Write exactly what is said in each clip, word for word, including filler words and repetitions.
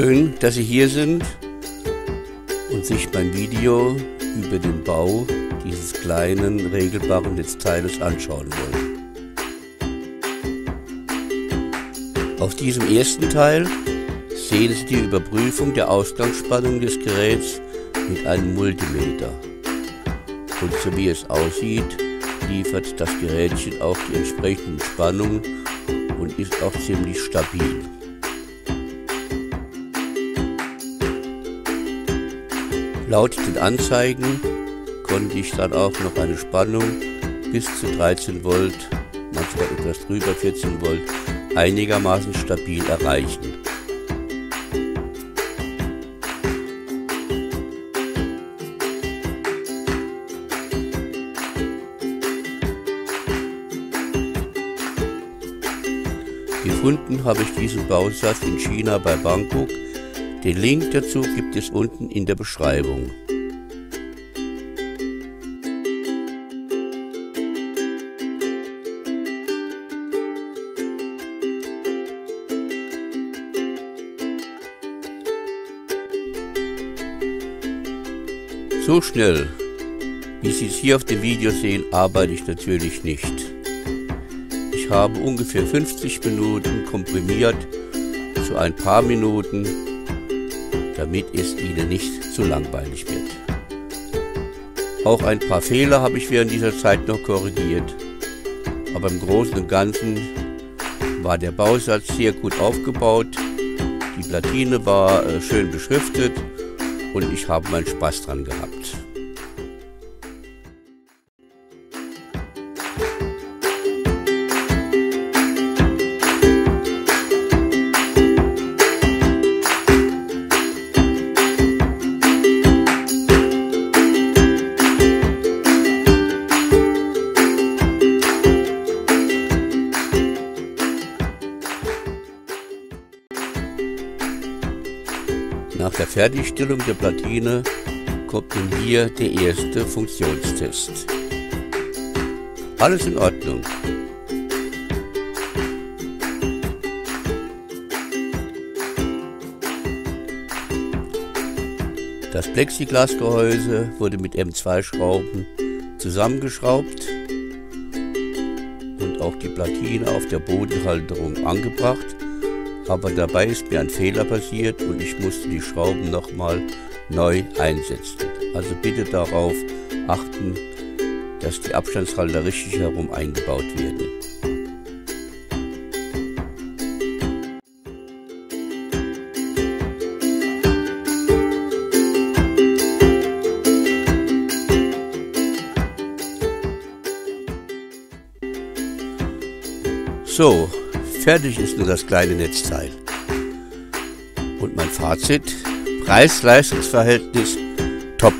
Schön, dass Sie hier sind und sich mein Video über den Bau dieses kleinen, regelbaren Netzteiles anschauen wollen. Auf diesem ersten Teil sehen Sie die Überprüfung der Ausgangsspannung des Geräts mit einem Multimeter. Und so wie es aussieht, liefert das Gerätchen auch die entsprechenden Spannungen und ist auch ziemlich stabil. Laut den Anzeigen konnte ich dann auch noch eine Spannung bis zu dreizehn Volt, manchmal etwas drüber vierzehn Volt, einigermaßen stabil erreichen. Gefunden habe ich diesen Bausatz in China bei Banggood. Den Link dazu gibt es unten in der Beschreibung. So schnell, wie Sie es hier auf dem Video sehen, arbeite ich natürlich nicht. Ich habe ungefähr fünfzig Minuten komprimiert zu ein paar Minuten, damit es Ihnen nicht zu langweilig wird. Auch ein paar Fehler habe ich während dieser Zeit noch korrigiert, aber im Großen und Ganzen war der Bausatz sehr gut aufgebaut, die Platine war schön beschriftet und ich habe meinen Spaß dran gehabt. Nach der Fertigstellung der Platine kommt nun hier der erste Funktionstest. Alles in Ordnung. Das Plexiglasgehäuse wurde mit M zwei Schrauben zusammengeschraubt und auch die Platine auf der Bodenhalterung angebracht. Aber dabei ist mir ein Fehler passiert und ich musste die Schrauben nochmal neu einsetzen. Also bitte darauf achten, dass die Abstandshalter richtig herum eingebaut werden. So. Fertig ist nur das kleine Netzteil. Und mein Fazit: Preis-Leistungs-Verhältnis top.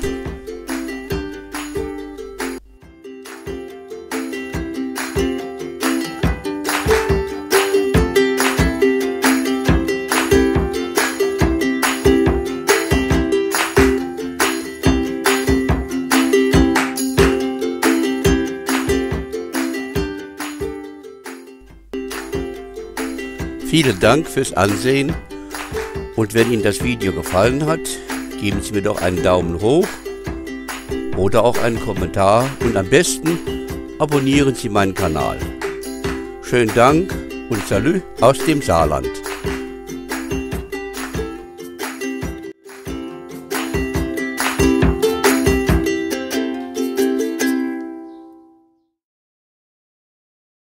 Vielen Dank fürs Ansehen und wenn Ihnen das Video gefallen hat, geben Sie mir doch einen Daumen hoch oder auch einen Kommentar und am besten abonnieren Sie meinen Kanal. Schönen Dank und Salü aus dem Saarland.